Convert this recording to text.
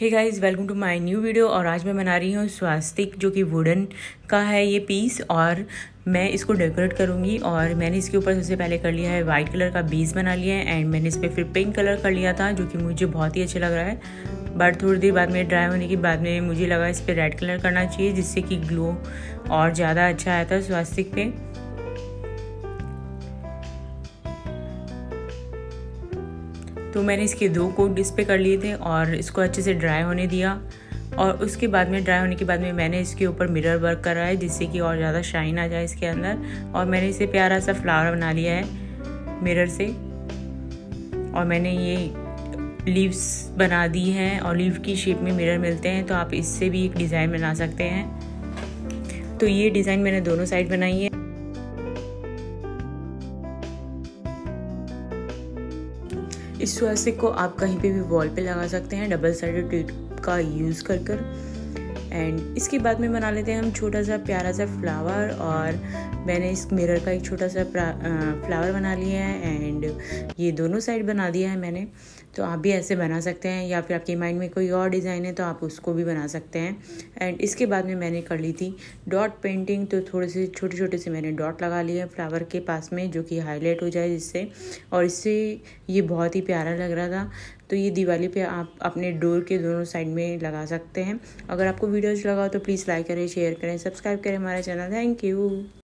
Hey guys, welcome to my new video. और आज मैं बना रही हूँ स्वास्तिक, जो कि वुडन का है ये पीस, और मैं इसको डेकोरेट करूँगी। और मैंने इसके ऊपर सबसे पहले कर लिया है वाइट कलर का बीस बना लिया है, एंड मैंने इस पर फिर पिंक कलर कर लिया था, जो कि मुझे बहुत ही अच्छा लग रहा है। बट थोड़ी देर बाद में ड्राई होने के बाद में मुझे लगा इस पर रेड कलर करना चाहिए, जिससे कि ग्लो और ज़्यादा अच्छा आया था स्वास्तिक पे। तो मैंने इसके दो कोट इस पर कर लिए थे और इसको अच्छे से ड्राई होने दिया। और उसके बाद में ड्राई होने के बाद में मैंने इसके ऊपर मिरर वर्क करा है, जिससे कि और ज़्यादा शाइन आ जाए इसके अंदर। और मैंने इसे प्यारा सा फ्लावर बना लिया है मिरर से। और मैंने ये लीव्स बना दी हैं, और लीव की शेप में मिरर मिलते हैं, तो आप इससे भी एक डिज़ाइन बना सकते हैं। तो ये डिज़ाइन मैंने दोनों साइड बनाई है। इस स्वास्तिक को आप कहीं पे भी वॉल पे लगा सकते हैं, डबल साइडेड टेप का यूज़ कर कर। एंड इसके बाद में बना लेते हैं हम छोटा सा प्यारा सा फ्लावर। और मैंने इस मिरर का एक छोटा सा फ्लावर बना लिया है, एंड ये दोनों साइड बना दिया है मैंने। तो आप भी ऐसे बना सकते हैं, या फिर आपके माइंड में कोई और डिज़ाइन है तो आप उसको भी बना सकते हैं। एंड इसके बाद में मैंने कर ली थी डॉट पेंटिंग, तो थोड़े से छोटे छोटे से मैंने डॉट लगा लिए हैं फ्लावर के पास में, जो कि हाईलाइट हो जाए जिससे, और इससे ये बहुत ही प्यारा लग रहा था। तो ये दिवाली पे आप अपने डोर के दोनों साइड में लगा सकते हैं। अगर आपको वीडियो अच्छा लगा तो प्लीज़ लाइक करें, शेयर करें, सब्सक्राइब करें हमारा चैनल। Thank you.